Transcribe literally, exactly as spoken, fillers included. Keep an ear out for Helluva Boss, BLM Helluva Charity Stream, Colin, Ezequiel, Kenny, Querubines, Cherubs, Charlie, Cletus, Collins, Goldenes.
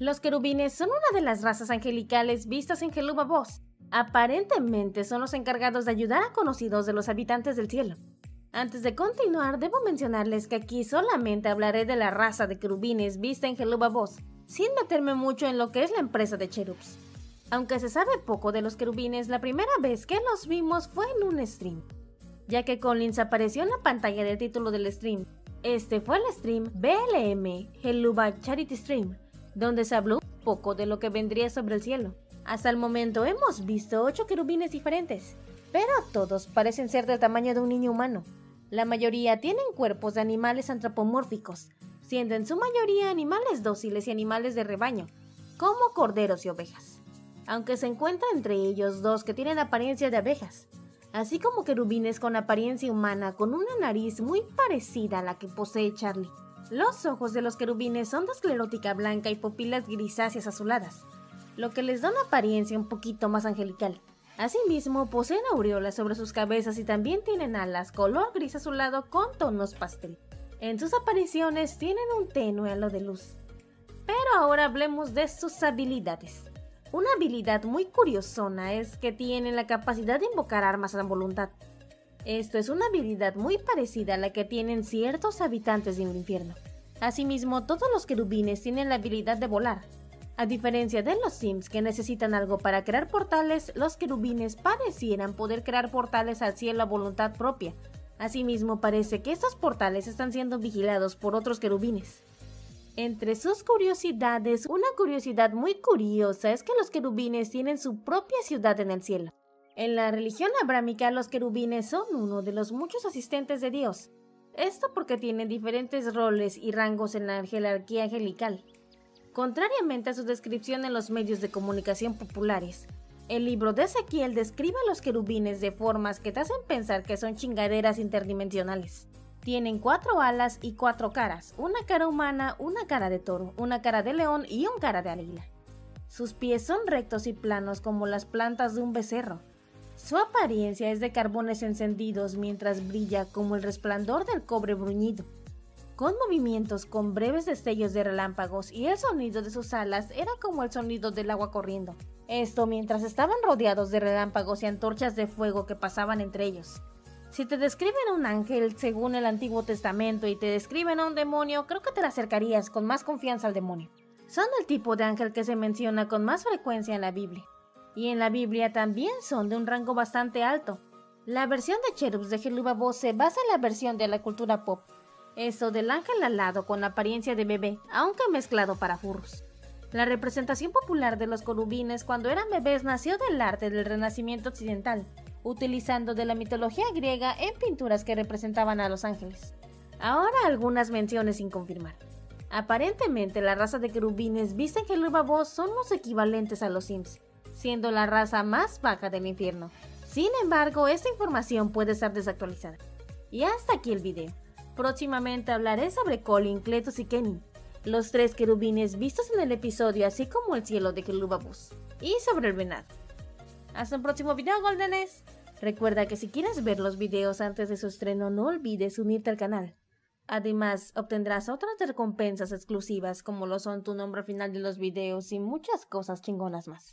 Los querubines son una de las razas angelicales vistas en Helluva Boss. Aparentemente son los encargados de ayudar a conocidos de los habitantes del cielo. Antes de continuar, debo mencionarles que aquí solamente hablaré de la raza de querubines vista en Helluva Boss, sin meterme mucho en lo que es la empresa de Cherubs. Aunque se sabe poco de los querubines, la primera vez que los vimos fue en un stream, ya que Collins apareció en la pantalla del título del stream. Este fue el stream B L M Helluva Charity Stream, donde se habló un poco de lo que vendría sobre el cielo. Hasta el momento hemos visto ocho querubines diferentes, pero todos parecen ser del tamaño de un niño humano. La mayoría tienen cuerpos de animales antropomórficos, siendo en su mayoría animales dóciles y animales de rebaño, como corderos y ovejas, aunque se encuentra entre ellos dos que tienen apariencia de abejas, así como querubines con apariencia humana con una nariz muy parecida a la que posee Charlie. Los ojos de los querubines son de esclerótica blanca y pupilas grisáceas azuladas, lo que les da una apariencia un poquito más angelical. Asimismo, poseen aureolas sobre sus cabezas y también tienen alas color gris azulado con tonos pastel. En sus apariciones tienen un tenue halo de luz. Pero ahora hablemos de sus habilidades. Una habilidad muy curiosona es que tienen la capacidad de invocar armas a la voluntad. Esto es una habilidad muy parecida a la que tienen ciertos habitantes de un infierno. Asimismo, todos los querubines tienen la habilidad de volar. A diferencia de los sims que necesitan algo para crear portales, los querubines parecieran poder crear portales al cielo a voluntad propia. Asimismo, parece que estos portales están siendo vigilados por otros querubines. Entre sus curiosidades, una curiosidad muy curiosa es que los querubines tienen su propia ciudad en el cielo. En la religión abrámica, los querubines son uno de los muchos asistentes de Dios. Esto porque tienen diferentes roles y rangos en la jerarquía angelical. Contrariamente a su descripción en los medios de comunicación populares, el libro de Ezequiel describe a los querubines de formas que te hacen pensar que son chingaderas interdimensionales. Tienen cuatro alas y cuatro caras, una cara humana, una cara de toro, una cara de león y un cara de águila. Sus pies son rectos y planos como las plantas de un becerro. Su apariencia es de carbones encendidos mientras brilla como el resplandor del cobre bruñido, con movimientos con breves destellos de relámpagos, y el sonido de sus alas era como el sonido del agua corriendo. Esto mientras estaban rodeados de relámpagos y antorchas de fuego que pasaban entre ellos. Si te describen a un ángel según el Antiguo Testamento y te describen a un demonio, creo que te la acercarías con más confianza al demonio. Son el tipo de ángel que se menciona con más frecuencia en la Biblia. Y en la Biblia también son de un rango bastante alto. La versión de Cherubs de Helluva Boss se basa en la versión de la cultura pop. Esto del ángel alado con apariencia de bebé, aunque mezclado para furros. La representación popular de los querubines cuando eran bebés nació del arte del Renacimiento occidental, utilizando de la mitología griega en pinturas que representaban a los ángeles. Ahora algunas menciones sin confirmar. Aparentemente la raza de querubines vista en Helluva Boss son los equivalentes a los sims, siendo la raza más baja del infierno. Sin embargo, esta información puede estar desactualizada. Y hasta aquí el video. Próximamente hablaré sobre Colin, Cletus y Kenny, los tres querubines vistos en el episodio, así como el cielo de Helluva Boss, y sobre el venado. Hasta un próximo video, Goldenes. Recuerda que si quieres ver los videos antes de su estreno, no olvides unirte al canal. Además, obtendrás otras recompensas exclusivas como lo son tu nombre al final de los videos y muchas cosas chingonas más.